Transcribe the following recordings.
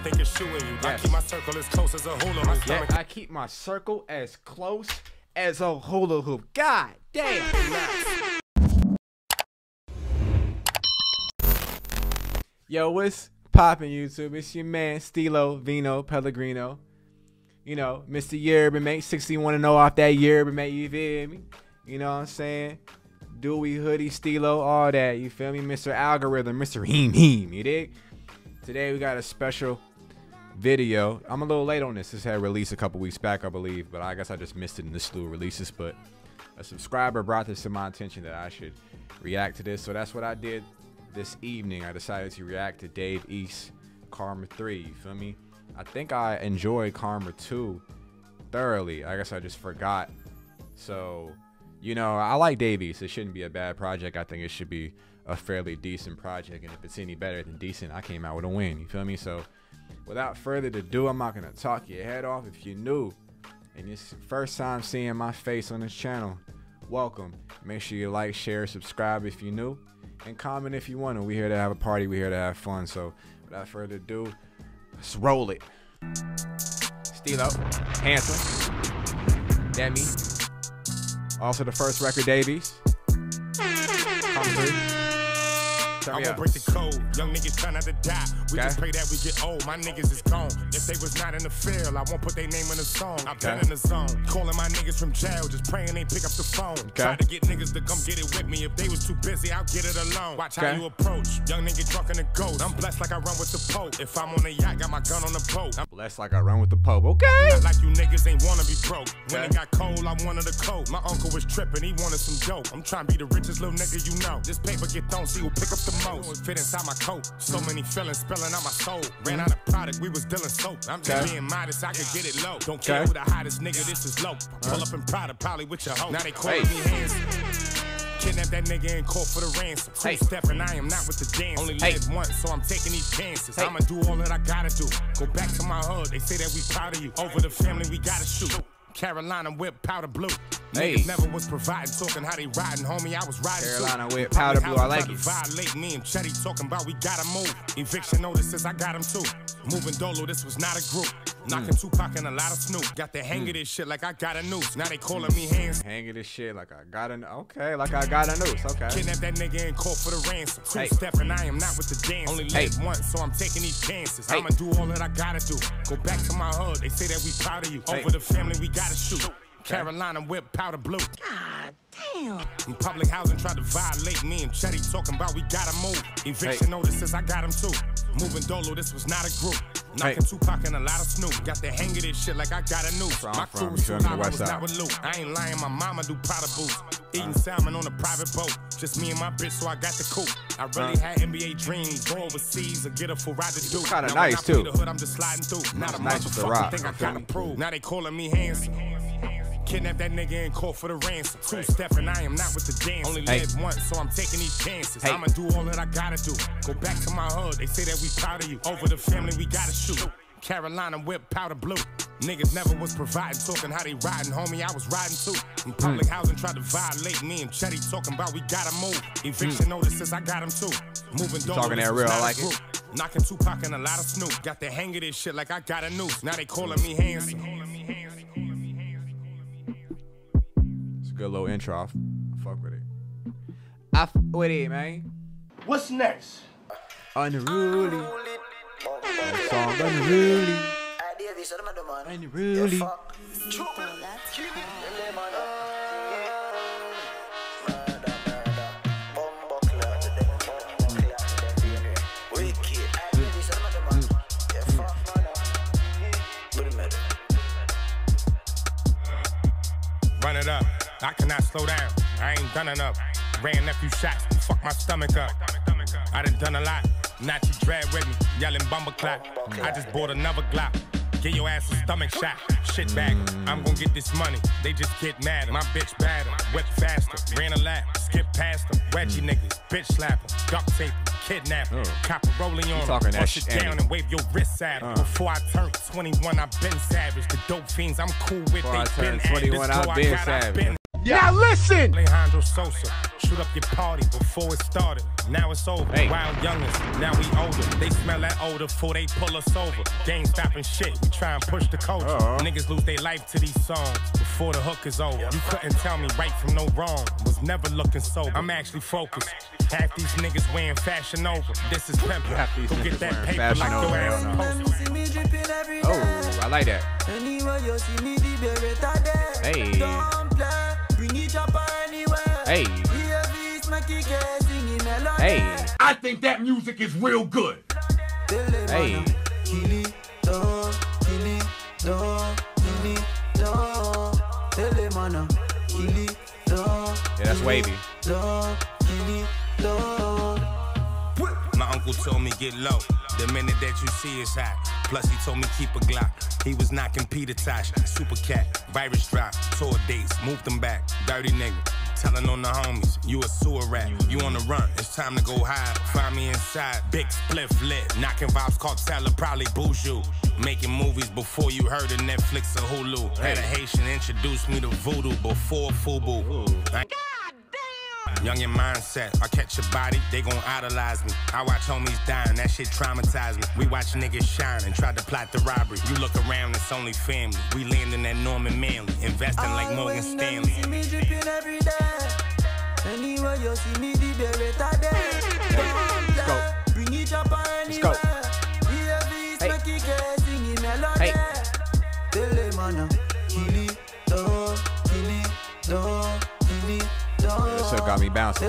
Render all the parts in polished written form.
Think it's shooing you. Yes. I keep my circle as close as a hula hoop. Yeah, I keep my circle as close as a hula hoop. God damn. Yo, what's poppin', YouTube? It's your man Stilo Vino Pellegrino. You know, Mr. Yerb and make 61-0 off that Yerb and make, you feel me? You know what I'm saying? Dewey, Hoodie, Stilo, all that. You feel me? Mr. Algorithm, Mr. Heem, you dig? Today we got a special video. I'm a little late on this. This had released a couple weeks back, I believe, but I guess I just missed it in the slew of releases. But a subscriber brought this to my attention that I should react to this, so that's what I did this evening. I decided to react to Dave East, Karma 3, you feel me? I think I enjoyed Karma 2 thoroughly. I guess I just forgot. So, you know, I like Dave East. It shouldn't be a bad project. I think it should be a fairly decent project, and if it's any better than decent, I came out with a win, you feel me? So without further ado, I'm not gonna talk your head off. If you're new and it's your first time seeing my face on this channel, welcome. Make sure you like, share, subscribe if you're new, and comment if you want to. We're here to have a party, we're here to have fun. So without further ado, let's roll it. Stilo, handsome, Demi, also the first record, Davies. I'ma break the code. Young niggas try not to die. We just pray that we get old. My niggas is gone. If they was not in the field, I won't put their name in the song. I've been in the zone. Calling my niggas from jail, just praying they pick up the phone. Try to get niggas to come get it with me. If they was too busy, I'll get it alone. Watch how you approach. Young nigga drunk in the ghost. I'm blessed like I run with the Pope. If I'm on a yacht, got my gun on the boat. I'm blessed like I run with the Pope. Okay. Not like you niggas ain't wanna be broke. When it got cold, I wanted a coat. My uncle was tripping, he wanted some dope. I'm trying to be the richest little nigga you know. This paper get thrown, see who pick up the most. Fit inside my coat. So many feelings spilling out my soul. Ran out of product, we was dealing soap. I'm just being modest, I could get it low. Don't care who the hottest nigga, this is low. Pull up and Prada, probably with your hoe. Now they calling me hands. Kidnap that nigga in court for the ransom. Stepping, I am not with the dance. Only live once, so I'm taking these chances. I'ma do all that I gotta do. Go back to my hood, they say that we proud of you. Over the family, we gotta shoot. Carolina whip, powder blue. Niggas never was providing, talking how they riding, homie. I was riding. Carolina whip, powder blue, I like it. Violate me and Chetty talking about we gotta move. Eviction notices, I got him too. Moving dolo, this was not a group. Knocking Tupac and a lot of Snoop. Got the hang of this shit like I got a noose. Now they calling me hands. Hang of this shit like I got a noose. Okay, like I got a noose. Okay. Kidnap that nigga in court for the ransom. Stepping, I am not with the dance. Only live once, so I'm taking these chances. I'ma do all that I gotta do. Go back to my hood, they say that we proud of you. Over the family, we gotta shoot. Carolina whip, powder blue. God damn. In public housing, tried to violate me and Chetty talking about we gotta move. Eviction notices, I got him too. Moving dolo, this was not a group. Knocking Tupac and a lot of Snoop. Got the hang of this shit like I got a noose. My crew was not with Luke. I ain't lying, my mama do powder boots. Eating salmon on a private boat. Just me and my bitch, so I got the coupe. I really had NBA dreams. Go overseas or get a full ride to do. Kinda now, nice too. The hood, I'm just sliding through. Not a motherfucker thing I gotta prove. Now they calling me handsome. Kidnap that nigga in court for the ransom. Two-stepping, I am not with the dance. Only live once, so I'm taking these chances. I'ma do all that I gotta do. Go back to my hood, they say that we proud of you. Over the family, we gotta shoot. Carolina whip, powder blue. Niggas never was providing, talking how they riding, homie. I was riding too. In public housing, tried to violate me and Chetty talking about we gotta move. Eviction notices, I got him too. Moving doors, talking that real, I like it. Knocking Tupac and a lot of Snoop. Got the hang of this shit like I got a noose. Now they calling me handsome. Good little intro. I fuck with it, man. What's next? Unruly. That song Unruly. Unruly. Run it up. I cannot slow down, I ain't done enough. Ran a few shots, fuck my stomach up. I done done a lot, not you dread with me. Yelling bumbleclap, I just bought another Glock. Get your ass a stomach shot, shit bag. I'm gonna get this money, they just get mad. My bitch battle, whip faster. Ran a lap, skip past them. Wedgie niggas, bitch slap them. Duct tape, kidnap them. Copper rolling on them, push it down and wave your wrists at them. Before I turned 21, I been savage. The dope fiends I'm cool with, they been savage. Now listen. Alejandro Sosa, shoot up your party before it started. Now it's over. Hey. Wild youngers, now we older. They smell that odor before they pull us over. Game stopping shit, we try and push the culture. Niggas lose their life to these songs before the hook is over. You couldn't tell me right from no wrong. Was never looking sober. I'm actually focused. Half these niggas wearing Fashion Over. This is pimpin'. Go get that paper like your ass. Oh, I like that. Hey. Hey. Hey. I think that music is real good. Hey. Yeah, that's wavy. My uncle told me get low. The minute that you see is hot. Plus he told me keep a Glock. He was knocking Peter Tosh, Super Cat, Virus Drop, tour dates, moved them back. Dirty nigga, telling on the homies, you a sewer rat, you on the run, it's time to go hide. Find me inside, big spliff lit, knocking vibes, cartel, probably Bougie. Making movies before you heard of Netflix or Hulu. Had a Haitian introduce me to voodoo before FUBU. Young in mindset, I catch your body, they gon' idolize me. I watch homies dying, that shit traumatized me. We watch niggas shine and try to plot the robbery. You look around, it's only family. We landing that Norman Manley, investing like Morgan Stanley. See me dripping every day. Anywhere you see me, the Beretta day. Bring it up anywhere. Hey. Got me bouncing.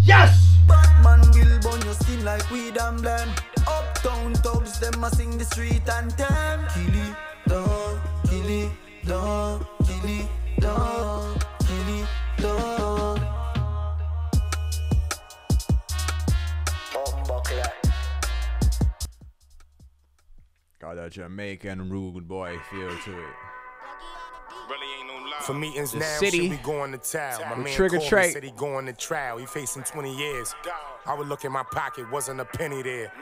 Yes! Batman will burn your skin like weed and blend. Uptown thugs, them must sing the street and tell. Killy, dog, killy, dog, killy, dog, killy, dog. Got a Jamaican rude boy feel to it. Really ain't no lie. For meetings the now, city be going to town. My man Trigger Trey said he going to trial. He facing 20 years. I would look in my pocket, wasn't a penny there.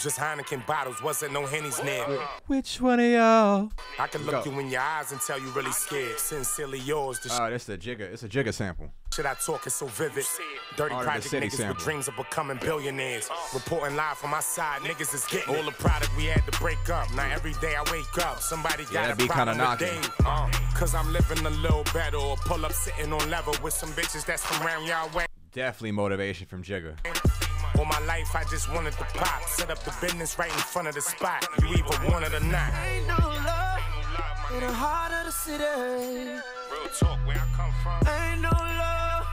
Just Hanukkah bottles, wasn't no Henny's near. Which one of y'all? I can look you in your eyes and tell you really scared. Sincerely yours. Oh, that's the Jigga. It's a Jigga sample. Shit I talk is so vivid. Dirty project niggas sample with dreams of becoming billionaires. Reporting live from my side, niggas is getting all the product we had to break up. Now every day I wake up, somebody gotta be kind of knocking. Cause I'm living a little better, or pull up sitting on level with some bitches that's from round y'all way. Definitely motivation from Jigga. All my life I just wanted to pop. Set up the business right in front of the spot. You either want it or not. Ain't no love in the heart of the city. Real talk, where I come from. Ain't no love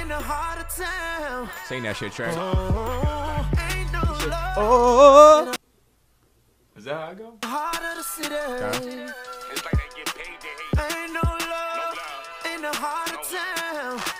in the heart of town. Sing that shit, Trey. Oh, ain't no love. Oh, is that how I go? Heart of the city. It's like they get paid to hate. Ain't no love in the heart of town.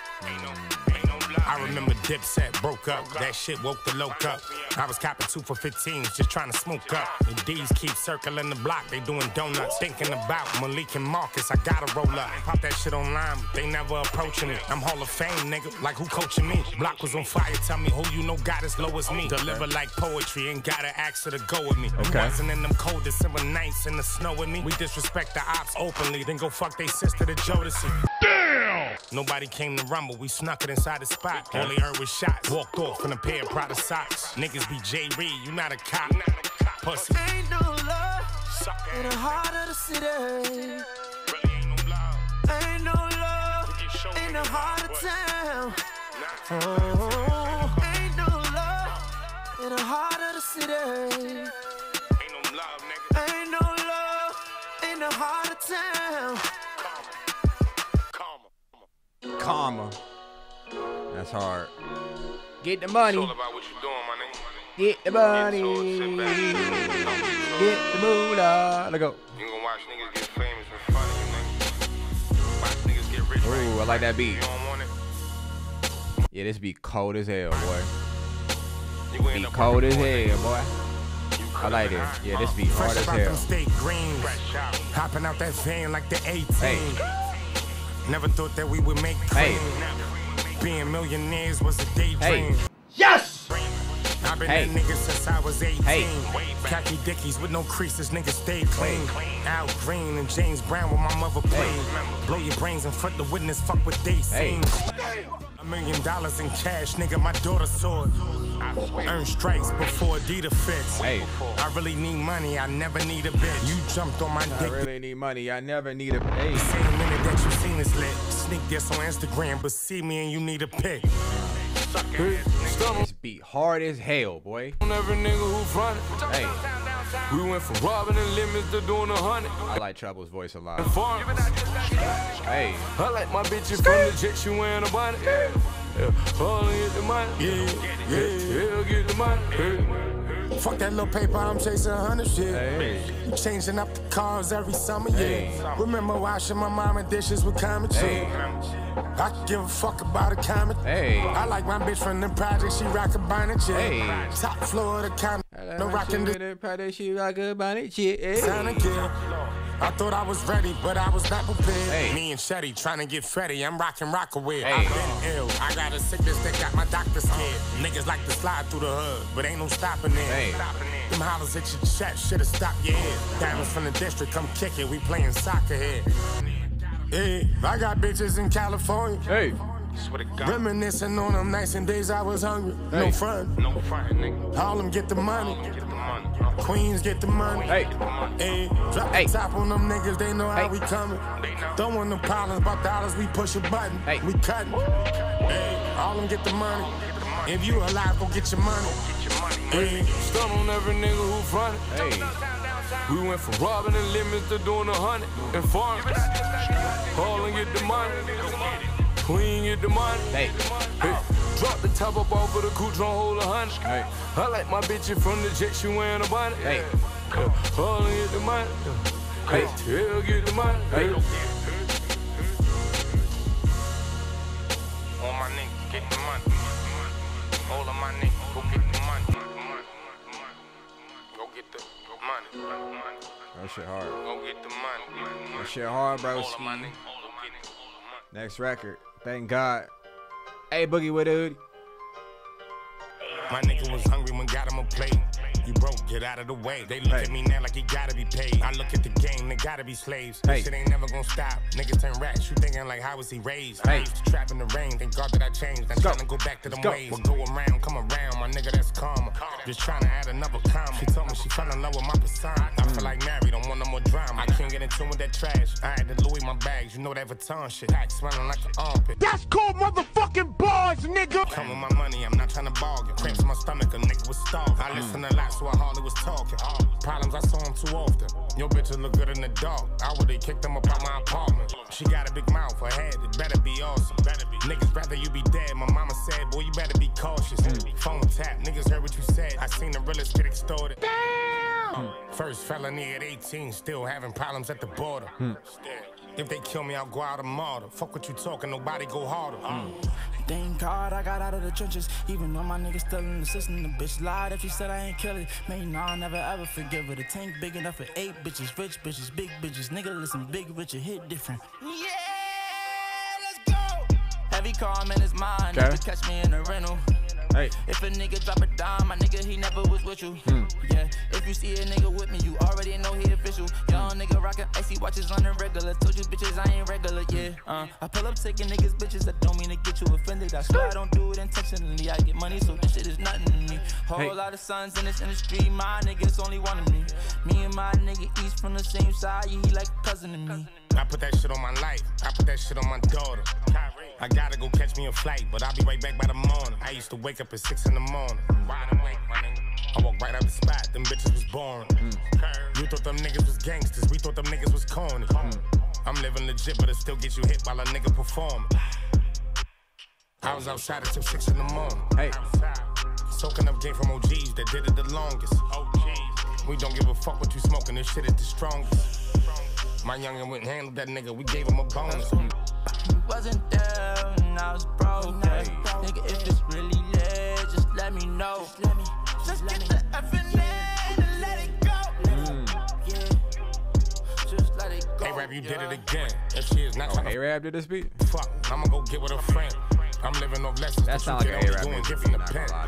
I remember Dipset broke up. That shit woke the loc up. I was copping 2 for 15s, just trying to smoke up. And D's keep circling the block, they doing donuts. Thinking about Malik and Marcus, I gotta roll up. Pop that shit online, but they never approaching me. I'm Hall of Fame, nigga, like who coaching me? Block was on fire, tell me who you know got as low as me. Deliver like poetry, ain't gotta ask her to go with me. You wasn't in them cold December nights in the snow with me. We disrespect the ops openly, then go fuck they sister to Jodeci. Nobody came to rumble, we snuck it inside the spot. All they heard was shots, walked off in a pair of Prada socks. Niggas be J. Reed, you not a cop. Pussy. Ain't no love in the heart of the city. Really ain't no love. Ain't no love in the heart of town. Oh, ain't no love in the heart of the city. Ain't no love, nigga. Ain't no love in the heart of town. Karma. That's hard. Get the money. It's all about what you're doing, my nigga. Get the money. Get the moolah. Let's go. You gonna watch niggas get famous in front of you, nigga. Watch niggas get rich. Ooh, I like that beat. You don't want it. Yeah, this beat cold as hell, boy. Beat cold as hell, boy. I like it. Yeah, this beat hard as hell. Hopping out that van like the 18. Hey. Never thought that we would make clean. Being millionaires was a daydream. Yes! I I've been that nigga since I was 18. Khaki dickies with no creases, niggas stay clean. Al Green and James Brown with my mother played. Blow your brains in front of the witness, fuck what they seen. $1 million in cash, nigga, my daughter saw it. I earned strikes before Adidas fits. I really need money, I never need a bitch. You jumped on my dick. I really need money, I never need a bitch. Same minute that you seen is lit. Sneak this on Instagram, but see me and you need a pick. This beat hard as hell, boy. Every nigga who run it. We went from robbing the limits to doing 100. I like Trouble's voice a lot. I like my bitch from the jet, she wearing a bonnet. Get the money. Get the money. Fuck that little paper, I'm chasing 100 shit. Changing up the cars every summer, Remember washing my mama dishes with Comet shit. I could give a fuck about a Comet. I like my bitch from the project, she rock a bonnet shit. Top floor of the Comet, no rocking the project, she rock a bonnet shit. I thought I was ready, but I was not prepared. Me and Shetty trying to get Freddy, I'm rocking Rockaway. I've been ill, I got a sickness that got my doctor scared. Niggas like to slide through the hood, but ain't no stopping there. Them hollers at your chest, should've stopped your head. Diamonds from the district, come kick it, we playing soccer here. I got bitches in California. Reminiscing on them nights and days I was hungry. No front, nigga. Harlem get the money. Queens get the money. Drop the top on them niggas, they know how we coming. Don't want no problems about dollars, we push a button. We cutting. All them get the money. If you alive, go get your money. Stun on every nigga who front it. We went from robbing the limits to doing 100 and farming. All them get the money. Queen get the money. Drop the top up off of the Coutron, hold a 100. I like my bitch from the jet, she wearing a bonnet. All in get the money. Hell get the money. All my niggas get the money. All of my niggas go get the money. Go get the money. That shit hard. Go get the money. That shit hard, bro. Next record. Thank God. A Boogie Wit da Hoodie. My nigga was hungry when got him a plate. You broke, get out of the way. They look at me now like you gotta be paid. I look at the game, they gotta be slaves. This shit ain't never gonna stop. Niggas turn rats, you thinking like how was he raised? I used to trap in the rain, thank God that I changed. I'm trying to go back to them ways. We'll go around, come around, my nigga, that's karma. Just trying to add another comma. She told me she fell in love with my persona. I feel like Mary, don't want no more drama. I can't get in tune with that trash. I had to Louis my bags, you know that Vuitton shit. I smelling like an armpit. That's called motherfucking bars, nigga. Come with my money, I'm not trying to bargain. Cramps in my stomach, a nigga was starving. I listen a lot, so I hardly was talking. Problems, I saw them too often. Your bitches look good in the dark. I would've kicked them up out my apartment. She got a big mouth, her head, it better be awesome. Niggas rather you be dead. My mama said, boy, you better be cautious. Phone tap, niggas heard what you said. I seen the realest get extorted. Damn! First felony at 18, still having problems at the border. If they kill me, I'll go out a martyr. Fuck what you talking, nobody go harder. Thank God I got out of the trenches. Even though my niggas still in the system, the bitch lied if she said I ain't kill it. Man, nah, I'll never ever forgive her. The tank big enough for 8 bitches, rich bitches, big bitches. Nigga, listen, Big Richard hit different. Yeah, let's go. Heavy calm in his mind. Never catch me in a rental. If a nigga drop a dime, my nigga, he never was with you. Yeah, if you see a nigga with me, you already know he official. Young nigga rockin' icy watches on the regular. Told you bitches I ain't regular, I pull up taking niggas bitches that don't mean to get you offended. I swear I don't do it intentionally. I get money, so this shit is nothing to me. Whole lot of sons in this industry, my nigga's only one of me. Me and my nigga East from the same side, yeah, he like a cousin to me. I put that shit on my life, I put that shit on my daughter. I gotta go catch me a flight, but I'll be right back by the morning. I used to wake up at 6 in the morning. I walk right out the spot, them bitches was boring. You thought them niggas was gangsters, we thought them niggas was corny. I'm living legit, but it still gets you hit while a nigga performing. I was outside until 6 in the morning. Soaking up game from OGs that did it the longest. We don't give a fuck what you smoking, this shit is the strongest. My youngin' wouldn't handle that nigga, we gave him a bonus. You wasn't there and I was broke. Nigga, if it's really lit, just let me know. Just get the effing in and let it go. Just let it go. Hey, Rap, you did it again. If she is not trying to... Hey, Rap did this beat? Fuck, I'ma go get with a friend. I'm living off lessons. That sounds like an A-rap music.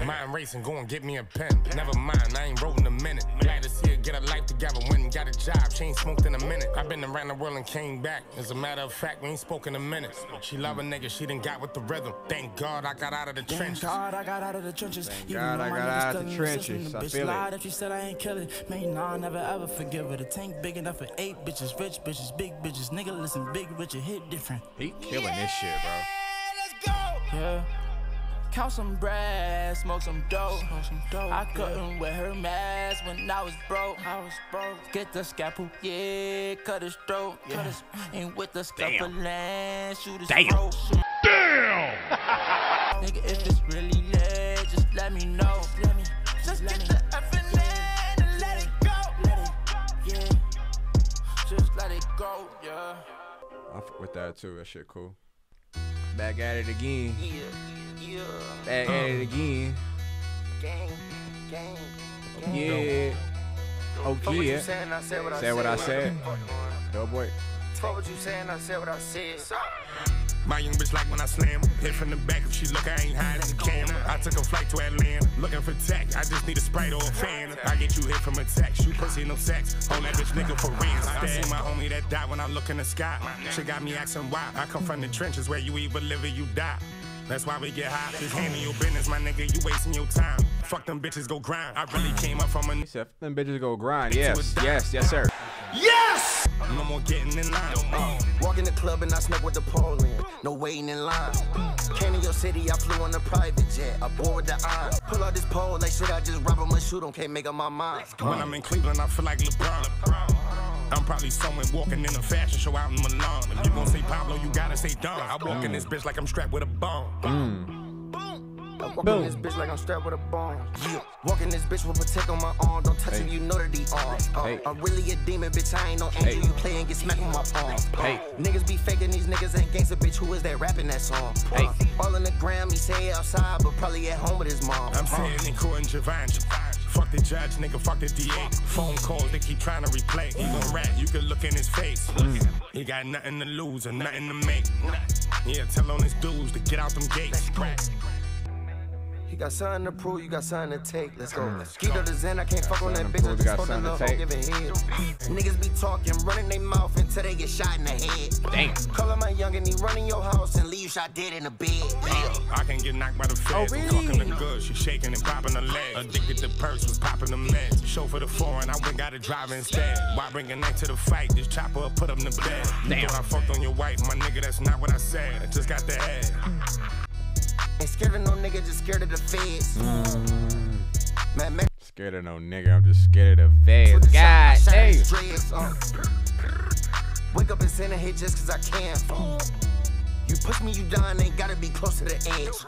Mind racing, go and get me a pen. Never mind, I ain't wrote in a minute. Gladys here, get a life together, went and got a job. She ain't smoked in a minute. I've been around the world and came back. As a matter of fact, we ain't spoke in a minute. She love a nigga, she done got with the rhythm. Thank God I got out of the trenches. Thank God I got out of the trenches. Thank God I got out of the trenches. I feel it. She said I ain't kill it. Man, nah, I'll never ever forgive her. The tank big enough for 8 bitches, rich bitches, big bitches. Nigga, listen, big Richard hit different. He killing this shit, bro. Let's go. Yeah. Count some brass, smoke some dope. I couldn't wear her mask when I was broke. Get the scalpel, yeah, cut his throat. Yeah. And with the scalpel land, shoot his throat. Damn! Nigga, if it's really lit, just let me know. Just get the effing land and let it go. Yeah. Just let it go, yeah. I fuck with that too, that shit cool. Back at it again. Yeah. Yeah. Back at it again. Gang, gang, gang. Yeah. Oh, yeah. What you saying? I said what I said. Said what I said. Yo, boy. Fuck what you saying? I said what I said. My young bitch like when I slam her. Hit from the back if she look, I ain't hiding the camera. I took a flight to Atlanta, looking for tech. I just need a Sprite or a fan. I get you hit from a text. You pussy no sex. Hold that bitch nigga for ransom. I see my homie that died when I look in the sky. She got me asking why. I come from the trenches where you either live or you die. That's why we get high. Just handle your business, my nigga. You wasting your time. Fuck them bitches, go grind. I really came up from a. He said, them bitches go grind. Yes, yes, yes, sir. Yes! No more getting in line. Walk in the club and I snuck with the pole in. No waiting in line. Came to your city, I flew on a private jet. I board the eye. Pull out this pole like shit, I just rob him and shoot him. Can't make up my mind. When I'm in Cleveland, I feel like LeBron. I'm probably somewhere walking in a fashion show out in Milan. If you gon' say Pablo, you gotta say Don. I walk in this bitch like I'm strapped with a bomb. I walk in this bitch like I'm strapped with a bomb. Yeah. Walking this bitch with a tick on my arm. Don't touch him, you know that he on. I'm really a demon, bitch. I ain't no angel. You play and get smacked on my arm. Niggas be faking, these niggas ain't gangsta, bitch. Who is that rapping that song? All on the gram, he say outside, but probably at home with his mom. I'm sitting in court in Javon. Fuck the judge, nigga, fuck the DA. Phone calls, they keep trying to replay. He gon' rap, you can look in his face. He got nothing to lose and nothing to make. Yeah, tell on his dudes to get out them gates. He got something to prove, you got something to take. Let's go. Skeeter to Zen, I can't fuck on that bitch. I just fuck the love, I'm giving head. Niggas be talking, running their mouth until they get shot in the head. Damn. Calling my young and he running your house and leave you shot dead in the bed. I can get knocked by the feds. I'm talking the good, she shaking and popping her legs. Addicted to perks, was popping the meds. Show for the foreign, I went got a drive instead. Why bring a neck to the fight? This chopper up, put him to bed. Damn. Thought I fucked on your wife, my nigga, that's not what I said. I just got the head. Ain't scared of no nigga, just scared of the feds. Man, scared of no nigga, I'm just scared of the feds. God damn. Wake up and send a hit just cause I can't. You push me, you done, ain't gotta be close to the edge.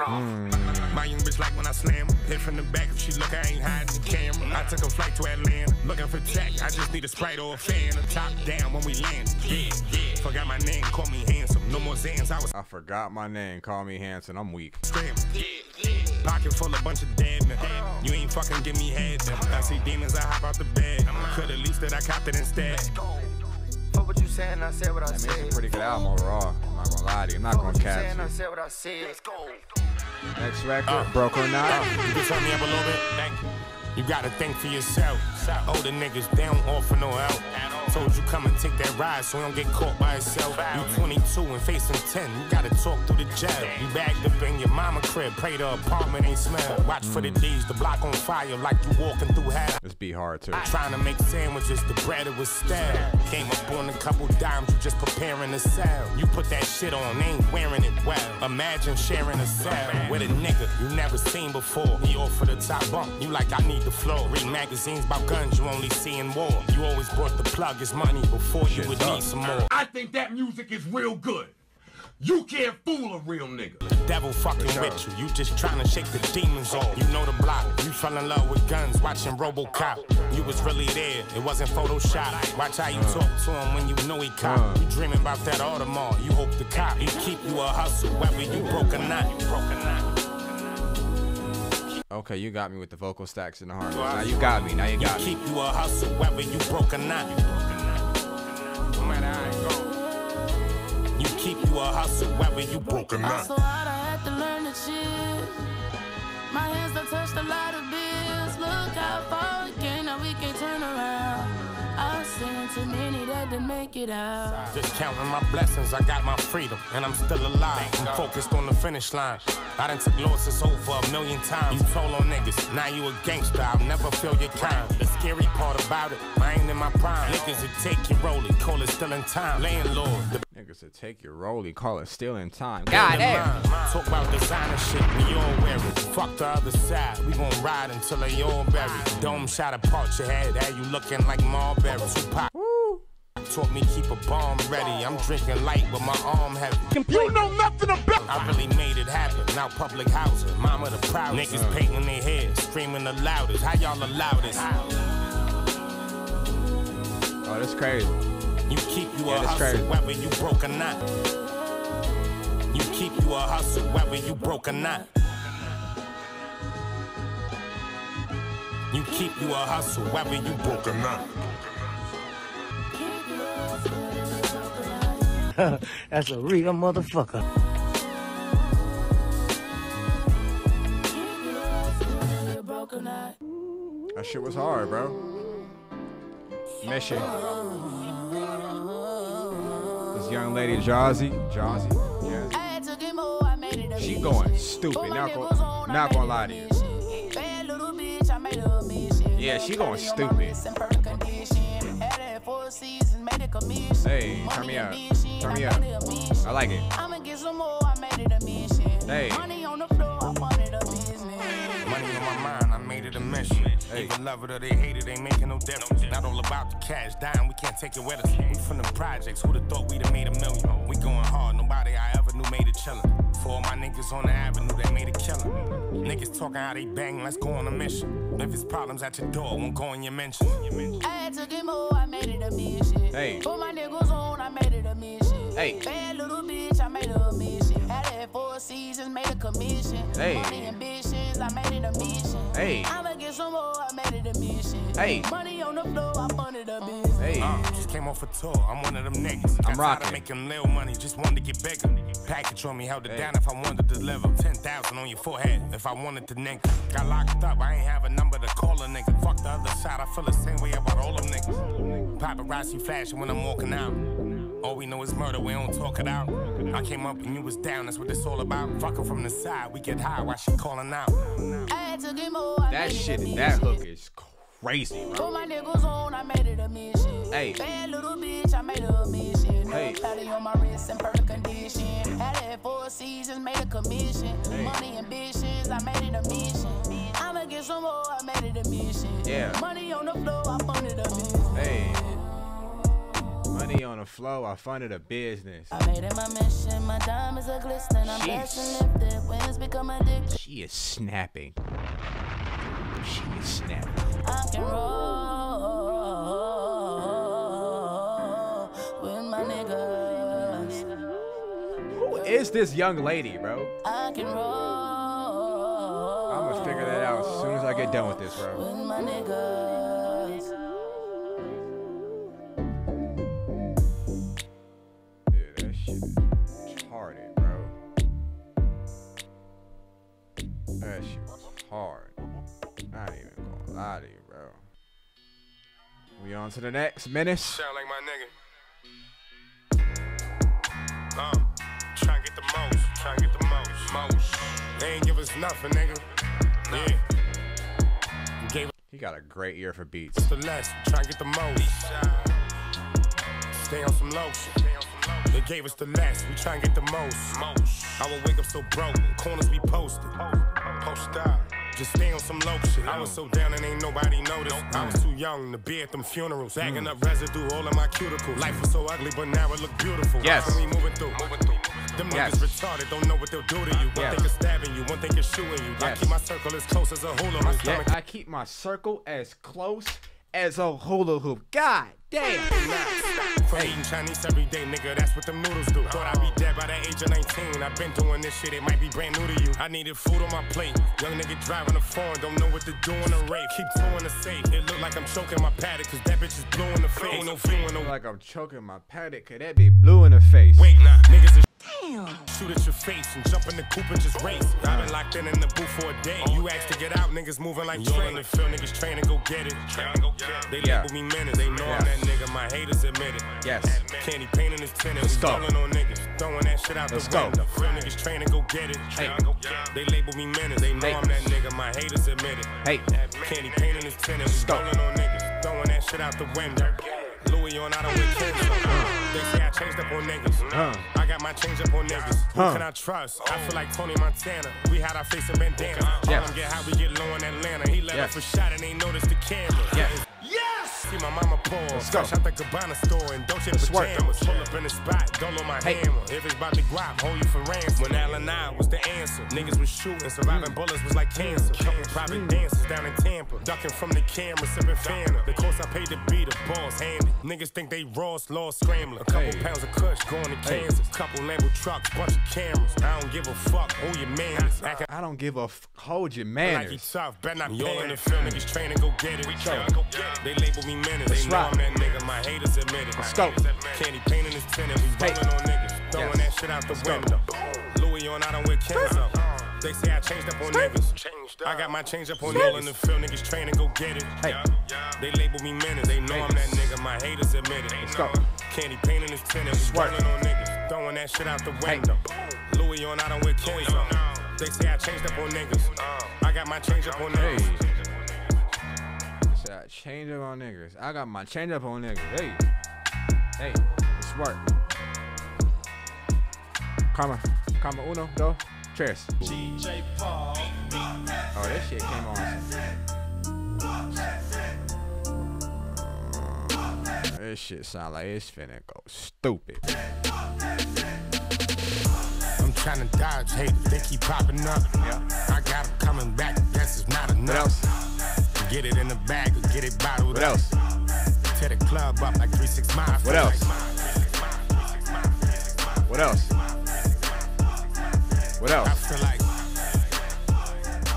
My young bitch like when I slam her. Hit from the back if she look, I ain't hiding the camera. I took a flight to Atlanta, looking for tech. I just need a Sprite or a fan. Top down when we land. Yeah. Forgot my name, call me handsome. No more Zans, I forgot my name, call me handsome. I'm weak. Pocket full of bunch of dead men. You ain't fucking give me head. I see demons, I hop out the bed. Could at least that I copped it instead. Fuck what you saying, I said what I said. That makes a pretty good album overall. I'm not gonna lie to you. I'm not gonna catch you. I said what I said. Let's go. Next record, Broke or Not. You can turn me up a little bit. Thank you. You gotta think for yourself. Older niggas, they don't offer no help. Told you come and take that ride so you don't get caught by yourself. You 22 and facing 10. You gotta talk through the jail. You bagged up in your mama crib. Pray the apartment ain't smell. Watch for the D's. The block on fire like you walking through hell. This be hard too. Trying to make sandwiches. The bread it was stale. Came up on a couple dimes. You just preparing to sell. You put that shit on. They ain't wearing it well. Imagine sharing a cell with a nigga you never seen before. He offered a top bump. You like, I need the floor. Read magazines about guns you only see in war. You always brought the plug as money before you would need some more. I think that music is real good. You can't fool a real nigga. The devil fucking with you. You just trying to shake the demons off. You know the block. You fell in love with guns watching RoboCop. You was really there. It wasn't Photoshop. Watch how you talk to him when you know he cop. You dreaming about that Audemars. You hope the cop. He keep you a hustle whether you broke or not. You broke or not. Okay, you got me with the vocal stacks and the harmonies. Now you got me. Now you got me. Keep you a hustle, whether you broke or not. No matter how it go. You keep you a hustle, whether you broke or not. Also, I had to learn to chill. My hands done touched a lot of bills. Look how far we came, now we can't turn around. I've seen too many that didn't make it out. Just counting my blessings, I got my freedom, and I'm still alive. I'm focused on the finish line. I done took losses over a million times. You told on niggas, now you a gangster, I'll never feel your kind. The scary part about it, I ain't in my prime. Niggas would take your rollie, call it still in time. Landlord, the niggas would take your rollie, call it still in time. God damn. Talk about designer shit, we all wear it. Fuck the other side, we gon' ride until they all buried. Dome shot apart your head, how you looking like Marlboro. Tupac taught me keep a bomb ready. I'm drinking light with my arm heavy. You know nothing about it. I really made it happen. Now public housing, mama the proudest. Niggas painting their heads, screaming the loudest. How y'all allow this? Oh, that's crazy. You keep you a hustle, whether you broke or not. You keep you a hustle, whether you broke or not. You keep you a hustle, whether you broke or not. That's a real motherfucker. That shit was hard, bro. Mission. This young lady, Jozzy. Yeah. She going stupid. Not gonna lie to you. Yeah, she going stupid. Hey, turn me up. Turn me up. I like it. Hey. Money on the floor, I wanted a business. Money on my mind, I made it a mission. Hey. Even love it or they hate it, ain't making no difference. Not all about the cash, dying, we can't take it with us. We from the projects, who'd have thought we'd have made a million? We going hard, nobody I ever knew made it chillin'. For all my niggas on the avenue, they made it killin'. Niggas talking how they bang, let's go on a mission. If it's problems at your door, won't go in your mention. I had to get more, I made it a mission. Hey. Put my niggas on, I made it a mission. Hey. Bad little bitch, I made it a mission. Had it 4 seasons, made a commission. Hey. Money ambitions, I made it a mission. Hey. I'ma get some more, I made it a mission. Hey. Money on the floor, I funded a business. Hey. Just came off a tour, I'm one of them niggas. I'm rocking. Making little money, just wanted to get bigger. Package on me, held it down if I wanted to deliver. 10,000 on your forehead if I wanted to, nigga. Got locked up, I ain't have a number to call a nigga. Fuck the other side, I feel the same way about all them niggas. Paparazzi flashing when I'm walking out. All we know is murder, we don't talk it out. I came up and you was down, that's what it's all about. Fuck her from the side, we get high, why she calling out? That shit, that hook is cool. Crazy, bro. Put my niggas on, I made it a mission. Hey. Bad little bitch, I made a mission. Hey. Patty on my wrist in perfect condition. Had it 4 seasons, made a commission. Hey. Money ambitions, I made it a mission. I'ma get some more, I made it a mission. Yeah. Money on the floor, I funded a business. Hey. Money on the floor, I funded a business. I made it my mission, my diamonds are glistening. I'm blessed and lifted, wins become addicted. She is snapping. She is snapping. I can roll with my niggas. Who is this young lady, bro? I can roll. I'm gonna figure that out as soon as I get done with this, bro. With my niggas. Dude, that shit is retarded, bro. That shit was hard. I ain't even gonna lie to you, bro. We on to the next menace. Sound like my nigga. Try and get the most. Try and get the most. They ain't give us nothing, nigga. Yeah. He got a great ear for beats. It's the less. Try and get the most. Stay on some lotion. They gave us the less. We try and get the most. I will wake up so broke. Corners be posted. Post out. Just stay on some low shit. I was so down and ain't nobody noticed. I was too young to be at them funerals. Bagging up residue all in my cuticles. Life was so ugly, but now it look beautiful. Yes. I'm moving through. Them niggas retarded, don't know what they'll do to you. One thing is stabbing you, one thing is shooting you. I keep my circle as close as a hula hoop. I keep my circle as close as a hula hoop. God damn. From eating Chinese every day, nigga, that's what them noodles do. Thought I'd be dead by the age of 19. I've been doing this shit, it might be brand new to you. I needed food on my plate. Young nigga driving the phone, don't know what to do in a rape. Keep throwing the safe. It look like I'm choking my paddock, cause that bitch is blue in the face. Ain't no feeling like I'm choking my paddock, cause that be blue in the face. Wait, nah, niggas is Damn. Shoot at your face and jump in the coupe and just race. I been locked in the booth for a day. You asked to get out, niggas moving like train. They feel niggas train and go get it. They label me menace. They know I'm that nigga. My haters admit it. Yes. Candy painting his tennis. Let's go. On niggas, throwing that shit out the window. Real niggas train and go get it. Hey. They label me menace. They know I'm that nigga. My haters admit it. Hey. Candy painting his tennis. Stolen on niggas, throwing that shit out the window. Louis on, I don't wear they say I changed up on niggas. I got my change up on niggas. Who can I trust? I feel like Tony Montana. We had our face in bandana. All them get how we get low in Atlanta. He let us for shot and ain't noticed the camera. Yes! See my mama poor. Fresh out the Gabbana store and Dolce pajamas. Pull up in the spot, don't know my hammer. If it's about to guap, hold you for ransom. When Allen I was the answer, niggas was shooting, surviving bullets was like cancer. Couple private dances down in Tampa, ducking from the camera, sipping Fanta. The cost I paid to be the boss handy. Niggas think they Ross, Law, Scrambler. A couple pounds of kush going to Kansas. Couple label trucks, bunch of cameras. I don't give a fuck. Hold your manners. I don't give a f. Hold your manners. Like you tough, better not yell in the film. Niggas train and go get it. We try to go get it. They label me menace. They know I'm that nigga. My haters admit it. Let's go. Candy painting his tenant. We rolling on niggas, throwing that shit out the window. Louis on, I don't wear Kenzo. They say I changed up on niggas. I got my change up on all in the field. Niggas train and go get it. They label me menace. They know I'm that nigga. My haters admit it. Let's go. Candy painting his tenant. We rolling on niggas, throwing that shit out the window. Louis on, I don't wear Kenzo. They say I changed up on niggas. I got my change up on niggas. They say I changed up on niggas. I got my change up on niggas. Hey, hey, it's work. Karma uno, dos. Cheers. DJ Paul. Oh, that shit came on. This shit sound like it's finna go stupid. I'm trying to dodge hate. They keep popping up. I got them coming back. Guess it's not enough. Get it in the bag or get it bottled up. What else? Tear the club up like 3-6 miles. What else? What else? What else? I feel like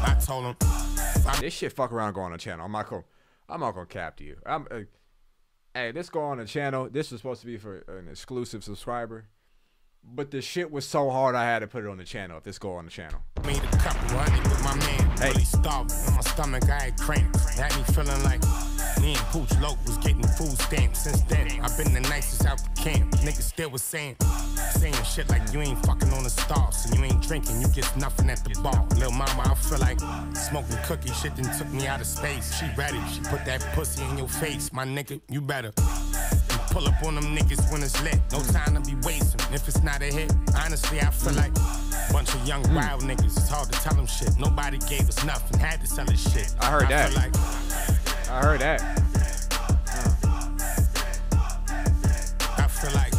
I told him this shit fuck around go on the channel. I'm not gonna cap to you. Hey, this go on the channel. This was supposed to be for an exclusive subscriber, but the shit was so hard I had to put it on the channel. If this go on the channel. Made a couple running with my man. Hey. Really starving. My stomach I ain't cramped. Had me feeling like me and Pooch Loke was getting food stamps. Since then, I've been the nicest out the camp. Niggas still was saying shit like you ain't fucking on the stars and you ain't drinking, you get nothing at the bar. Lil' mama, I feel like smoking cookie shit then took me out of space. She ready, she put that pussy in your face. My nigga, you better pull up on them niggas when it's lit. No time to be wasting. If it's not a hit, honestly, I feel like bunch of young wild niggas. It's hard to tell them shit. Nobody gave us nothing, had to sell this shit. I heard that. I heard that. I feel like.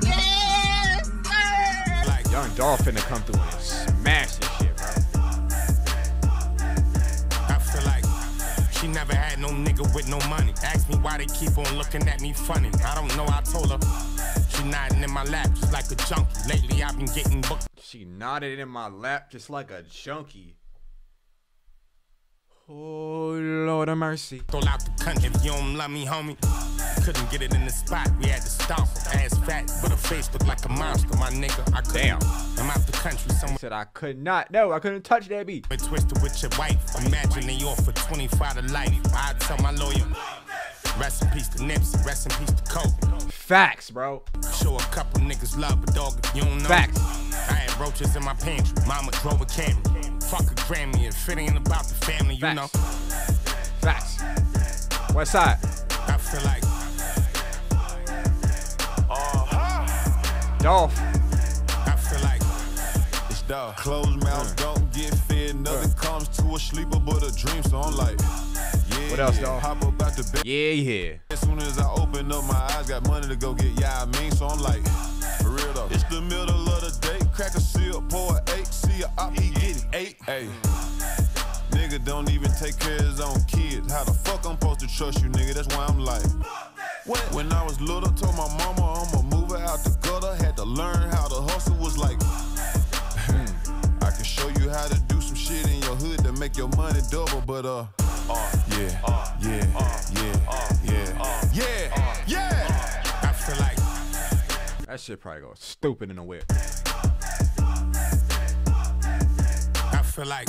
Yes, like Young Dolph finna come through and smash this shit, bro. I feel like she never had no nigga with no money. Ask me why they keep on looking at me funny. I don't know. I told her she nodding in my lap just like a junkie. Lately I've been getting booked. She nodded in my lap just like a junkie. Oh, Lord of mercy. Throw out the country if you don't love me, homie. Couldn't get it in the spot. We had to stomp her. Ass fat, but her face looked like a monster, my nigga. I couldn't. Damn. I'm out the country. Someone said I could not. No, I couldn't touch that beat. Been twisted with your wife. Imagine they offer 25 to life. I tell my lawyer. Rest in peace to Nipsey, rest in peace to Cope. Facts, bro. Show a couple niggas love, but dog, if you don't know. Facts. I had roaches in my pantry. Mama drove a camera. Fuck a Grammy, if it ain't about the family, you Facts. Know. Facts. West side. I feel like. Dolph. I feel like. It's Dolph. Closed mouth, don't get fed. Nothing comes to a sleeper but a dream, so I'm like. What else, dog? Hop up out the bed. Yeah. As soon as I open up my eyes, got money to go get. Yeah, I mean, so I'm like, for real though. It's the middle of the day. Crack a seal, pour a eight, see a op, he get it. Eight. Hey, nigga don't even take care of his own kids. How the fuck I'm supposed to trust you, nigga? That's why I'm like, what? When I was little, told my mama I'ma move her out the gutter. Had to learn how to hustle. Was like, I can show you how to do some shit in your hood to make your money double, but I feel like that shit probably goes stupid in the whip. I feel like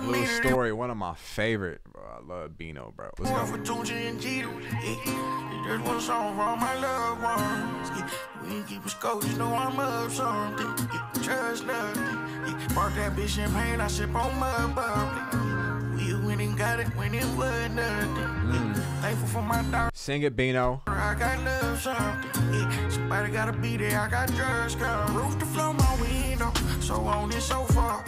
Little Story, one of my favorite, bro. I love Bino, bro. Let's go. Sing it, Bino. I got love something. Somebody gotta be there. I got drugs, got roof to flow my window. So on this so far.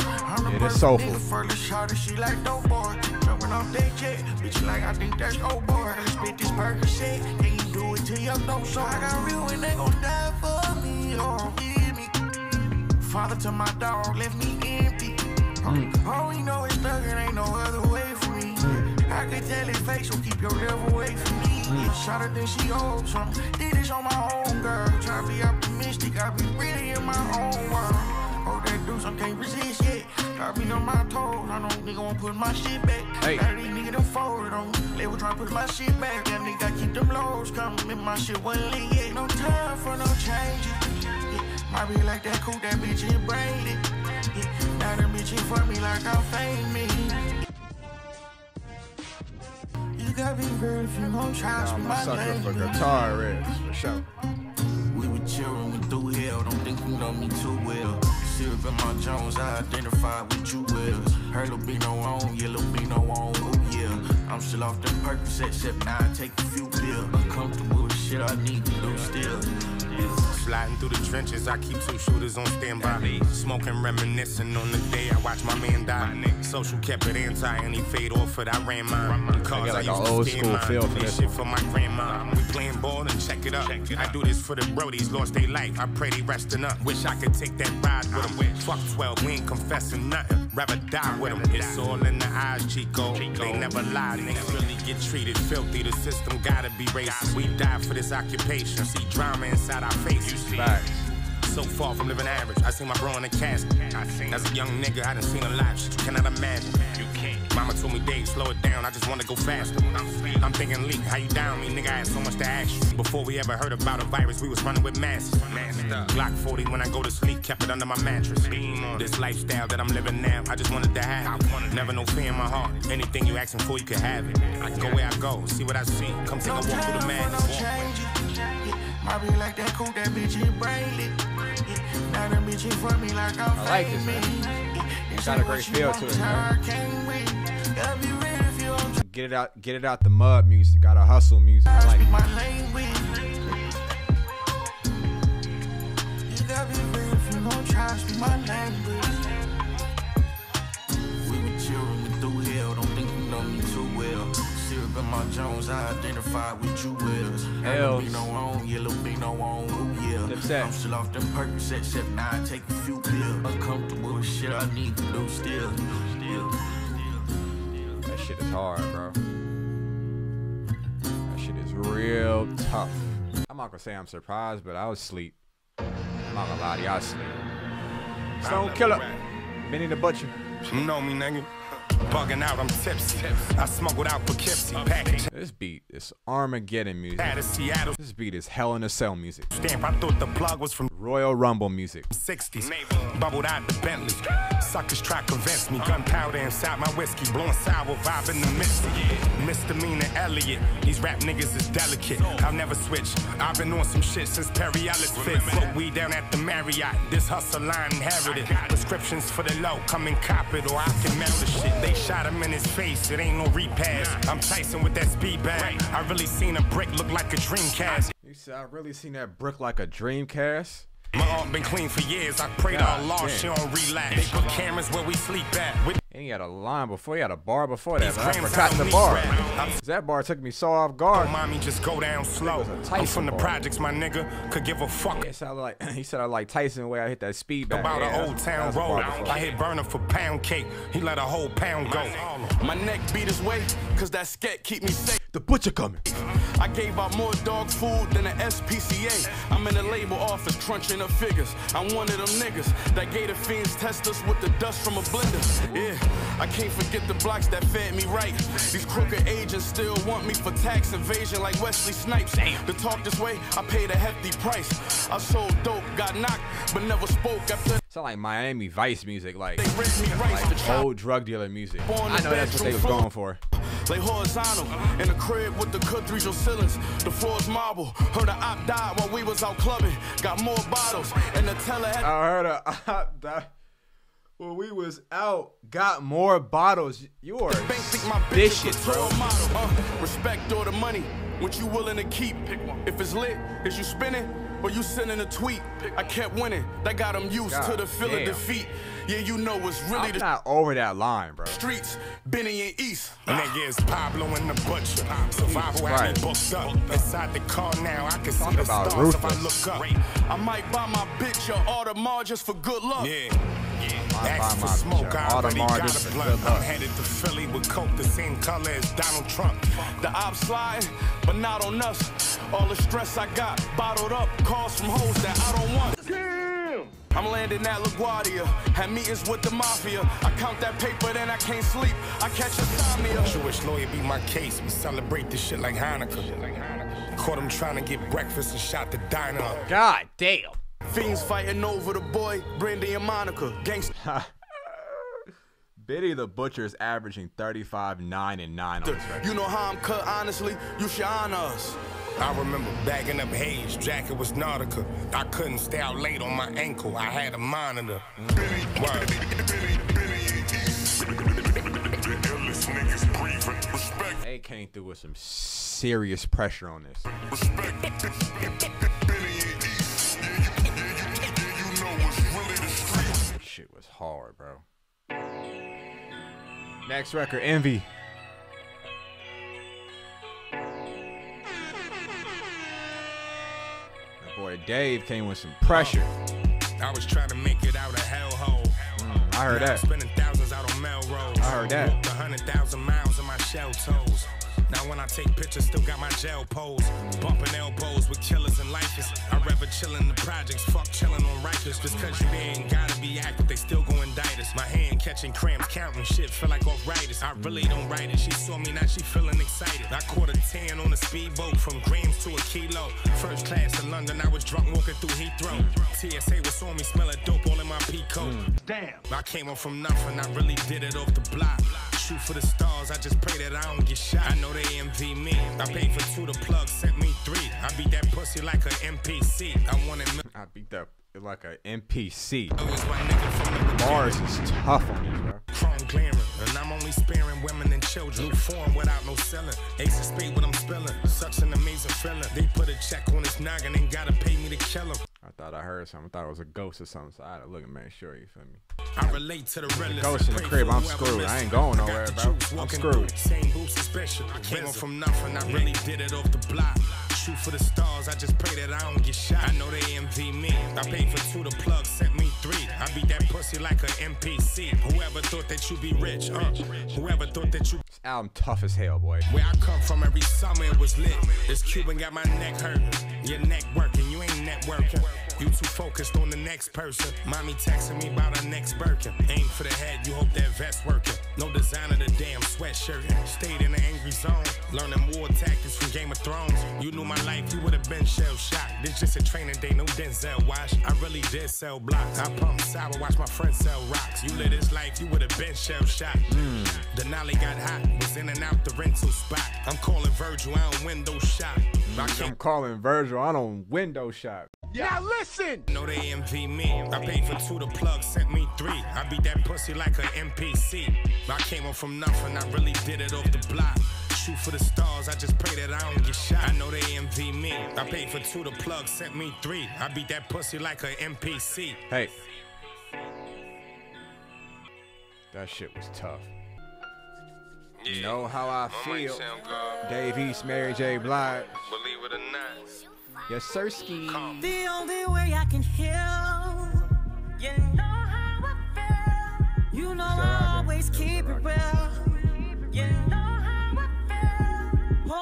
It is soulful. She like dope boy. Jumping off that jet, bitch like I think that's old boy. Spit this Percocet, and you do it till your dope. So I got real and they gon' die for me. Oh, give me. Father to my dog, left me empty. All we know is thug, it ain't no other way for me. I can tell his face, so keep your devil away from me. Shot her then she owes something. Did this on my own, girl. Try to be optimistic, I be really in my own world. Oh, that dudes, I can't resist yet. Got me on my toes. I know nigga won't put my shit back. Hey. Got these niggas to fold on. They were trying to put my shit back. That nigga keep them lows coming. If my shit wasn't lit yet. No time for no changes. Yeah. Might be like that cool, that bitch is braided. Yeah. Now that bitch ain't for me like I'm famous. You got me real if you won't try to be my sucker for guitar riffs, for sure. We were children, we through hell. Don't think you know me too well. Syrup in my Jones, I identify with you wills. Her little Bino on, yeah, little Bino on, oh yeah. I'm still off them Percocets, except now I take a few pills. Uncomfortable with shit I need to do still. Sliding through the trenches, I keep two shooters on standby. Smoking, reminiscing on the day I watched my man die. Social kept it anti, and he fade off it, I ran mine. Cause I used to stand mine, this shit for my grandma. We playing ball and check it up. I do this for the brodies, lost their life, I pray they resting up. Wish I could take that ride with them. Fuck 12, we ain't confessing nothing. Rather die with them. It's all in the eyes, Chico. They never lie, niggas really get treated filthy. The system gotta be racist. We die for this occupation. See drama inside our face. You see, so far from living average. I seen my bro in a casket. As a young nigga, I done seen a lot. Shit you cannot imagine. You can't. Mama told me, Dave, slow it down. I just want to go faster. I'm thinking, leak, how you down me? Nigga, I had so much to ask you. Before we ever heard about a virus, we was running with masses. Glock 40 when I go to sleep, kept it under my mattress. This lifestyle that I'm living now, I just wanted to have it. Never no fear in my heart. Anything you asking for, you can have it. I go where I go, see what I see. Come take a walk through the madness. I be like that cool, that bitch ain't brainly. Now that bitch ain't for me like I'm famous. I like this, man. It's got a great feel to it, man. Get it out the mud music. Gotta hustle music. I like it. You gotta be real if you gon' try to speak my language. We were children, we through hell. Don't think you know me too well. But my Jones, I identify with you wills. Hell, Bino on, yeah, little Bino on, oh yeah. I'm still off them Percocets, except now I take a few pills. Uncomfortable with shit I need to do still. That shit is hard, bro. That shit is real tough. I'm not gonna say I'm surprised, but I was asleep. I'm not gonna lie to you, I was asleep. Stone Killer, Benny the Butcher. You know me, nigga. Bugging out, I'm tipsy. I smuggled out Poughkeepsie package. This beat is Armageddon music. Seattle. This beat is Hell in a Cell music. Stamp, I thought the plug was from Royal Rumble music. 60s, Mabel. Bubbled out the Bentley. Suckers try convince me. Gunpowder inside my whiskey. Blowing sour vibe in the misty. Yeah. Misdemeanor Elliot. These rap niggas is delicate. I'll never switch. I've been on some shit since Perry Ellis fit. Smoke weed down at the Marriott. This hustle line inherited. Prescriptions for the low. Come and cop it or I can melt the shit. They shot him in his face, it ain't no repass. I'm Tyson with that speed bag. Right. I really seen a brick look like a Dreamcast. You said I really seen that brick like a Dreamcast? My heart been clean for years. I prayed to Allah she don't relax. They put cameras where we sleep at. And he had a line before, he had a bar before that. I forgot the bar. That bar took me so off guard. Oh, mommy, just go down slow. I'm from the projects, my nigga. Could give a fuck. Yeah, so like, he said I like Tyson the way I hit that speed back. About an old town road. I hit burner for pound cake. He let a whole pound go. My neck beat his weight, cause that skate keep me safe. The butcher coming. I gave out more dog food than an SPCA. I'm in the label office crunching up figures. I'm one of them niggas that gave the fiends test us with the dust from a blender. Yeah, I can't forget the blocks that fed me right. These crooked agents still want me for tax evasion like Wesley Snipes. To talk this way, I paid a hefty price. I sold dope, got knocked, but never spoke after. Sound like Miami Vice music, like old drug dealer music. I know that's what they was going for. Lay horizontal in the crib with the cut through ceilings. The floor's marble. Heard a op died while we was out clubbing. Got more bottles and the teller had. I heard a op died when we was out. Got more bottles. You are vicious, bro. Respect all the money. What you willing to keep? If it's lit, is you spinning or you sending a tweet? I kept winning. That got him used to the feel of defeat. Yeah, you know it's really I'm not over that line, bro. Streets, Benny and East. Nigga, it's Pablo and the Butcher. Survival had me booked up. Inside the car now, I can see the stars if I look up. I might buy my bitch your Audemars just for good luck. Yeah. Ask for smoke, I already got a blunt. I'm headed to Philly with coke the same color as Donald Trump. The ops slide, but not on us. All the stress I got bottled up, calls from hoes that I don't want. Damn. I'm landing at LaGuardia, had meetings with the mafia. I count that paper, then I can't sleep. I catch insomnia. Jewish lawyer be my case. We celebrate this shit like Hanukkah. Caught him trying to get breakfast and shot the diner up. God damn. Fiends fighting over the boy, Brandy and Monica. Gangsta. Benny the Butcher is averaging 35, 9, and 9 on this record. You know how I'm cut, honestly. You should honor us. I remember bagging up Hayes, jacket was Nautica. I couldn't stay out late on my ankle. I had a monitor. Benny, the illest niggas breathing. Respect. They came through with some serious pressure on this. Respect. Shit was hard, bro. Next record, Envy. That boy Dave came with some pressure. I was trying to make it out of hellhole. I heard that. Spending thousands out on Melrose. I heard that. 100,000 miles on my shell toes. Now when I take pictures, still got my gel pose. Bumping elbows with killers and lifers. I'd rather chill in the projects, fuck chilling on righteous. Just cause you ain't gotta be active, they still go indict us. My hand catching cramps, counting shit, feel like off-writers. I really don't write it, she saw me, now she feeling excited. I caught a 10 on a speedboat, from grams to a kilo. First class to London, I was drunk walking through Heathrow. TSA was on me, smell of dope all in my peacoat. Damn. I came up from nothing, I really did it off the block. Shoot for the stars, I just pray that I don't get shot. I know they envy me. I paid for 2, the plug sent me 3. I beat that pussy like an NPC. I wanted. I beat that like an NPC. Bars is tough on you, bro. Chrome glaring, and I'm only sparing women and children. New form without no selling. Ace of spade, what I'm spilling. Such an amazing feeling. They put a check on his noggin and gotta pay me to kill him. I thought I heard something. I thought it was a ghost or something. So I had to look and make sure, you feel me? I relate to the realest. Ghost in the crib, I'm screwed. I ain't going nowhere, bro. I'm screwed. Same boots is special. I came up from nothing. I really did it off the block. Shoot for the stars, I just pray that I don't get shot. I know they envy me. I paid for 2, the plug sent me 3. I beat that pussy like an NPC. Whoever thought that you be rich, whoever thought that you. This album tough as hell, boy. Where I come from every summer it was lit. This Cuban got my neck hurting. Your neck working, you ain't networking. You too focused on the next person. Mommy texting me about her next Birkin. Aim for the head, you hope that vest working. No design of the damn sweatshirt. Stayed in the angry zone, learning war tactics from Game of Thrones. You knew my life, you would have been shell-shocked. This just a training day, no Denzel watch. I really did sell blocks. I pump sour, watch my friends sell rocks. You live this life, you would have been shell-shocked. Denali got hot, was in and out the rental spot. I'm calling Virgil, I don't window shop. I'm calling Virgil, I don't window shop. Now listen! No, they envy me. I paid for 2, the plug sent me 3. I beat that pussy like an NPC. I came up from nothing, I really did it off the block. Shoot for the stars, I just pray that I don't get shot. I know they envy me. I paid for 2, the plug sent me 3. I beat that pussy like an NPC. Hey. That shit was tough. Yeah. You know how I feel. Dave East, Mary J. Blige. Believe it or not. Yes, Sirski. The only way I can heal, you know how I feel. You know I always keep it real. You know how I feel.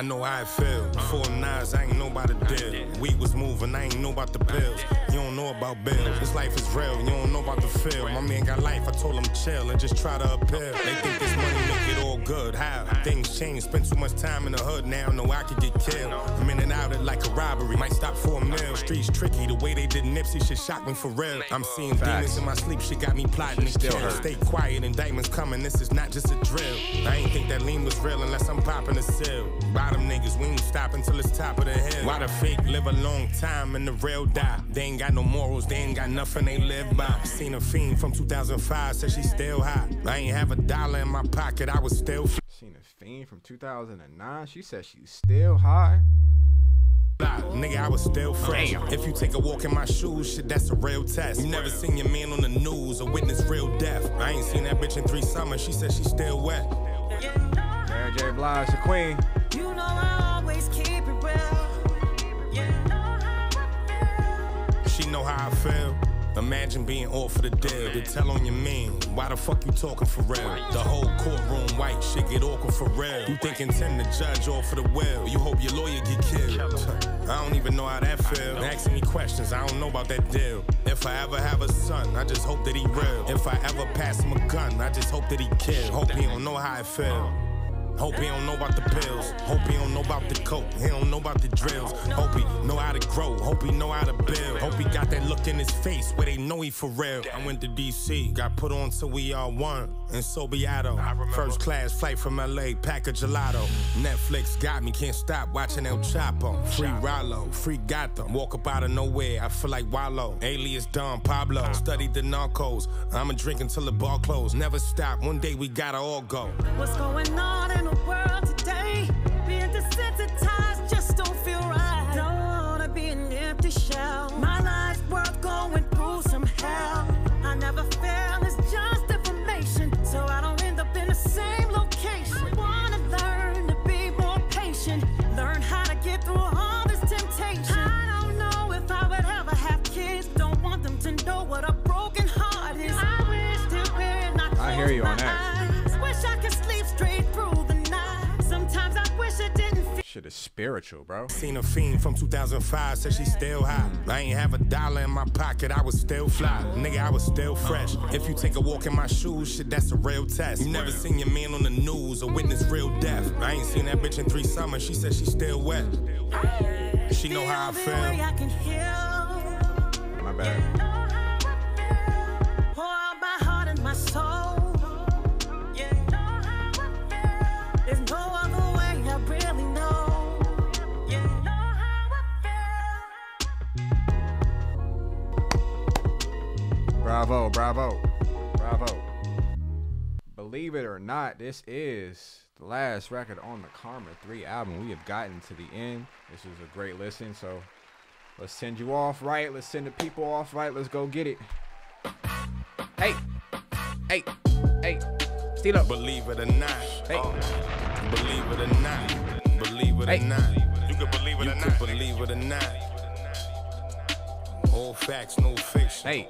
I know how it feels. Four nines, I ain't know about the deal. We was moving, I ain't know about the bills. You don't know about bills. This life is real, you don't know about the film. My man got life, I told him chill and just try to appeal. They think this money make it all good. How? Things change, spent too much time in the hood now. Know I could get killed. I'm in and out of like a robbery. Might stop for a meal. Streets tricky, the way they did Nipsey shit shocked me for real. I'm seeing demons in my sleep, shit got me plotting and still hurt. Stay quiet, indictments coming, this is not just a drill. I ain't think that lean was real unless I'm popping a seal. Bottom niggas, we ain't stop until it's top of the hill. Why the fake live a long time and the real die? They ain't got no morals, they ain't got nothing they live by. Seen a fiend from 2005, said she still hot. I ain't have a dollar in my pocket, I was still free. Seen a fiend from 2009, she said she's still high. Nigga, I was still fresh. If you take a walk in my shoes, shit, that's a real test. You never seen your man on the news or witness real death. I ain't seen that bitch in 3 summers, she said she's still wet. Mary J. Blige, the queen. You know I always keep it real. You know how I feel. She know how I feel. Imagine being all for the deal. They tell on your man, why the fuck you talking for real? The whole courtroom white shit get awkward for real. You thinking Tim the judge all for the will. You hope your lawyer get killed. I don't even know how that feel. Asking me questions, I don't know about that deal. If I ever have a son, I just hope that he real. If I ever pass him a gun, I just hope that he kill. Hope he don't know how it feel. Hope he don't know about the pills. Hope he don't know about the coke. He don't know about the drills. Hope he know how to grow. Hope he know how to build. Hope he got that look in his face where they know he for real. I went to DC, got put on till we all won. And so be Seattle. First class flight from LA, pack a gelato. Netflix got me, can't stop watching El Chapo. Free Rollo, free Gotham. Walk up out of nowhere, I feel like Wallo. Alias Don Pablo, studied the Narcos. I'ma drink until the bar closed. Never stop, one day we gotta all go. What's going on in the world today? Being desensitized just don't feel right. Don't wanna be an empty shell. My life's worth going through some hell. I never fail, it's just information, so I don't end up in the same location. I wanna learn to be more patient, learn how to get through all this temptation. I don't know if I would ever have kids, don't want them to know what a broken heart is. I wish they were not close. I hear you on that. Wish I could sleep straight through the night. Sometimes I wish it didn't feel. Shit is spiritual, bro. Seen a fiend from 2005, said she's still hot. I ain't have a dollar in my pocket, I was still fly. Nigga, I was still fresh. If you take a walk in my shoes, shit, that's a real test. You never seen your man on the news or witness real death. I ain't seen that bitch in 3 summers, she said she's still wet. She know how I feel. My bad. Pour out my heart and my soul. There's no other way, I really know. You know how I feel. Bravo, bravo, bravo. Believe it or not, this is the last record on the Karma 3 album. We have gotten to the end. This is a great listen, so let's send you off right. Let's send the people off right. Let's go get it. Hey, hey, hey. Stilo. Believe it or not. Hey. Believe it or not, believe it or not. You can believe it or not, believe it or not. All facts, no fiction. Hey.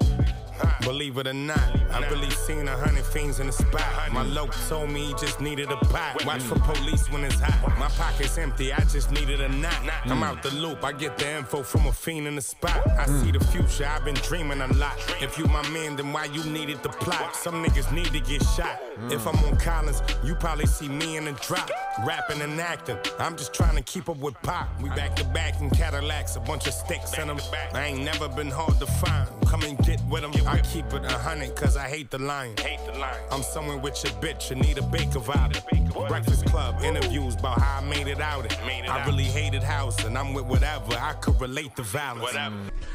Believe it or not, I really seen 100 fiends in the spot. My loc told me he just needed a pot. Watch for police when it's hot. My pocket's empty, I just needed a knot. I'm out the loop, I get the info from a fiend in the spot. I see the future, I've been dreaming a lot. If you my man, then why you needed the plot? Some niggas need to get shot. If I'm on Collins, you probably see me in the drop. Rapping and acting, I'm just trying to keep up with pop. We back to back in Cadillacs, a bunch of sticks in them. I ain't never been hard to find. Come and get with them. I keep it 100 cause I hate the line. I'm somewhere with your bitch, you need a baker vibe. Breakfast Club interviews about how I made it out. I really hated house and I'm with whatever. I could relate to violence.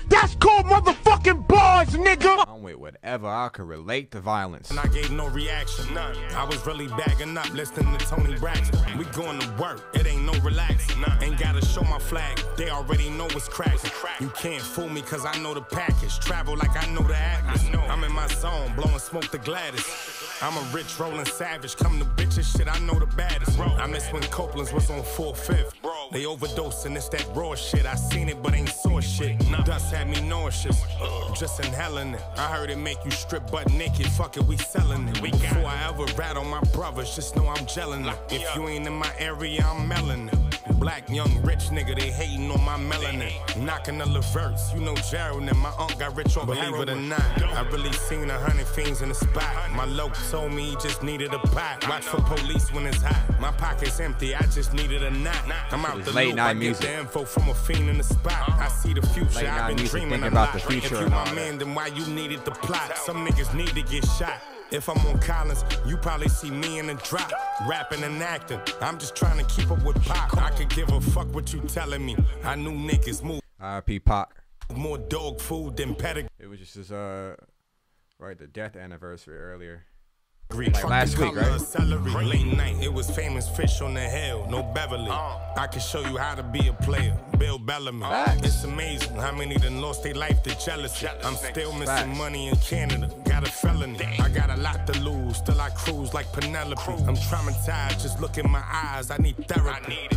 That's called motherfucking bars, nigga. I'm with whatever, I could relate to violence. And I gave no reaction, none. I was really bagging up, listening to Tony Braxton. We going to work, it ain't no relaxing. Ain't gotta show my flag, they already know what's cracking. You can't fool me cause I know the package. Travel like I know the act. I'm in my zone, blowing smoke to Gladys. I'm a rich, rolling savage, come to bitches, shit, I know the baddest. I miss when Copeland's was on 4/5. They overdose and it's that raw shit. I seen it, but ain't saw shit. Dust had me nauseous, just inhaling it. I heard it make you strip butt naked, fuck it, we selling it. Before I ever rattle my brothers, just know I'm gelling it. If you ain't in my area, I'm melling it. black, young, rich nigga, they hating on my melanin. Knocking the Laverts, you know Gerald and my aunt got rich on believe it or not. I really seen 100 fiends in the spot. My loc told me he just needed a pot. Watch for police when it's hot. My pocket's empty, I just needed a knot. I'm out the loop, I get the info from a fiend in the spot. I see the future, I've been dreaming a lot. If you my man, then why you needed the plot? Some niggas need to get shot. If I'm on Collins, you probably see me in the drop, rapping and acting. I'm just trying to keep up with Pop. I could give a fuck what you telling me. I knew niggas move. R.I.P. Pop. More dog food than pedigree. It was just his right, the death anniversary earlier. Like last week, right? Late night, it was famous fish on the hill, no Beverly. I can show you how to be a player, Bill Bellamy. It's amazing how many done lost their life to jealousy. I'm still missing money in Canada, got a felony. I got a lot to lose, still I cruise like Penelope. I'm traumatized, just look in my eyes, I need therapy.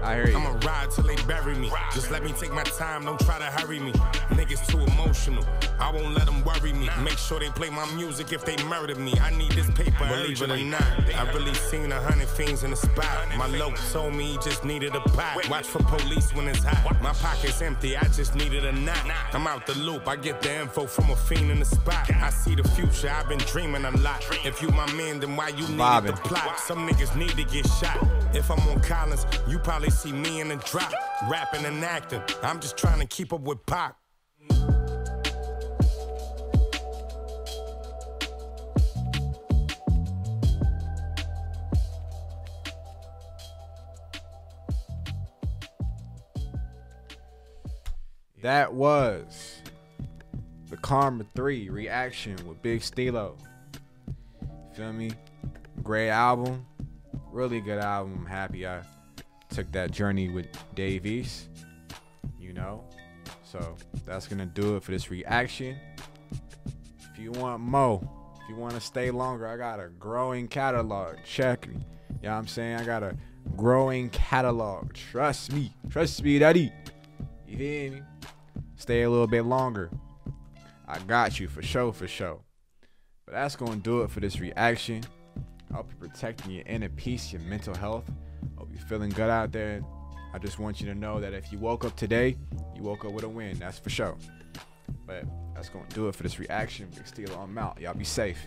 I hear you. I'ma ride till they bury me. Just let me take my time, don't try to hurry me. Niggas too emotional, I won't let them worry me. Make sure they play my music if they murder me. I need this paper, believe it or not. I really seen 100 fiends in the spot. My loc told me he just needed a pot. Watch for police when it's hot. My pocket's empty, I just needed a knot. I'm out the loop, I get the info from a fiend in the spot. I see the future, I've been dreaming a lot. If you my man, then why you needed the plot? Some niggas need to get shot. If I'm on Collins, you probably see me in the drop, rapping and acting. I'm just trying to keep up with Pop. That was the Karma 3 reaction with Big Stilo. Feel me? Great album, really good album. I'm happy I took that journey with Dave East, you know. So that's gonna do it for this reaction. If you want more, if you want to stay longer, I got a growing catalog. Check me, you know what I'm saying? I got a growing catalog. Trust me, daddy. You hear me? Stay a little bit longer. I got you for sure, for sure. But that's gonna do it for this reaction. I hope you're protecting your inner peace, your mental health. Hope you're feeling good out there. I just want you to know that if you woke up today, you woke up with a win. That's for sure. But that's going to do it for this reaction. Big Stilo, I'm out. Y'all be safe.